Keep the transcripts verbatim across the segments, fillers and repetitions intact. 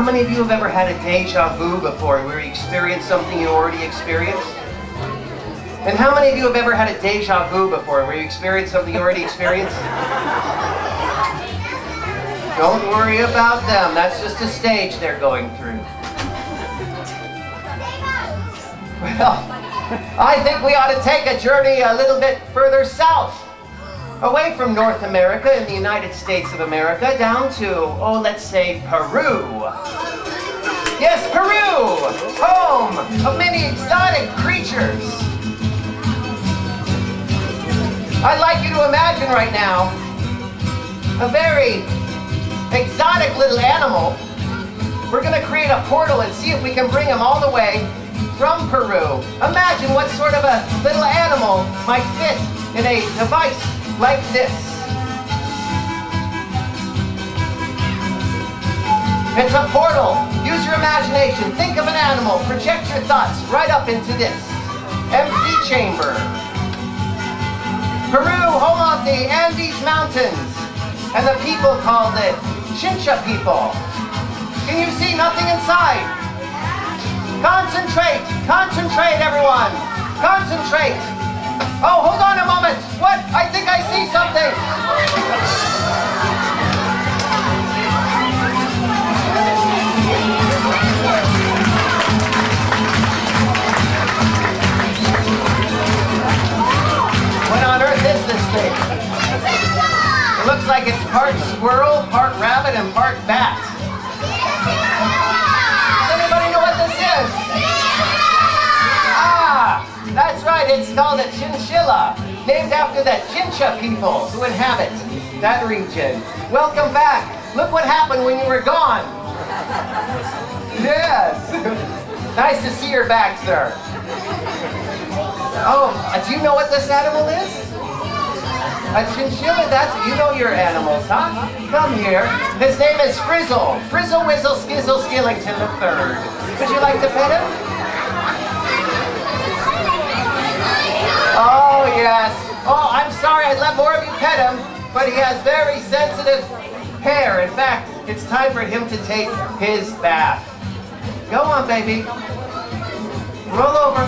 how many of you have ever had a deja vu before, where you experienced something you already experienced? And how many of you have ever had a deja vu before, where you experienced something you already experienced? Don't worry about them. That's just a stage they're going through. Well, I think we ought to take a journey a little bit further south, away from North America and the United States of America, down to, oh, let's say Peru. Yes, Peru, home of many exotic creatures. I'd like you to imagine right now a very exotic little animal. We're going to create a portal and see if we can bring him all the way from Peru. Imagine what sort of a little animal might fit in a device like this. It's a portal. Use your imagination. Think of an animal. Project your thoughts right up into this empty chamber. Peru, home of the Andes Mountains and the people called the Chincha people. Can you see nothing inside? Concentrate, concentrate everyone, concentrate. Oh, hold on a moment. What? I think I see something. What on earth is this thing? It looks like it's part squirrel, part rabbit, and part bat. Does anybody know what this is? Ah! That's right, it's called a chinchilla, named after the Chincha people who inhabit that region. Welcome back. Look what happened when you were gone. Yes. Nice to see your back, sir. Oh, do you know what this animal is? A chinchilla, that's, you know your animals, huh? Come here. His name is Frizzle. Frizzle, Whistle, Skizzle, Skillington the Third. Would you like to pet him? Oh, yes. Oh, I'm sorry I'd let more of you pet him, but he has very sensitive hair. In fact, it's time for him to take his bath. Go on, baby. Roll over.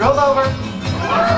Roll over.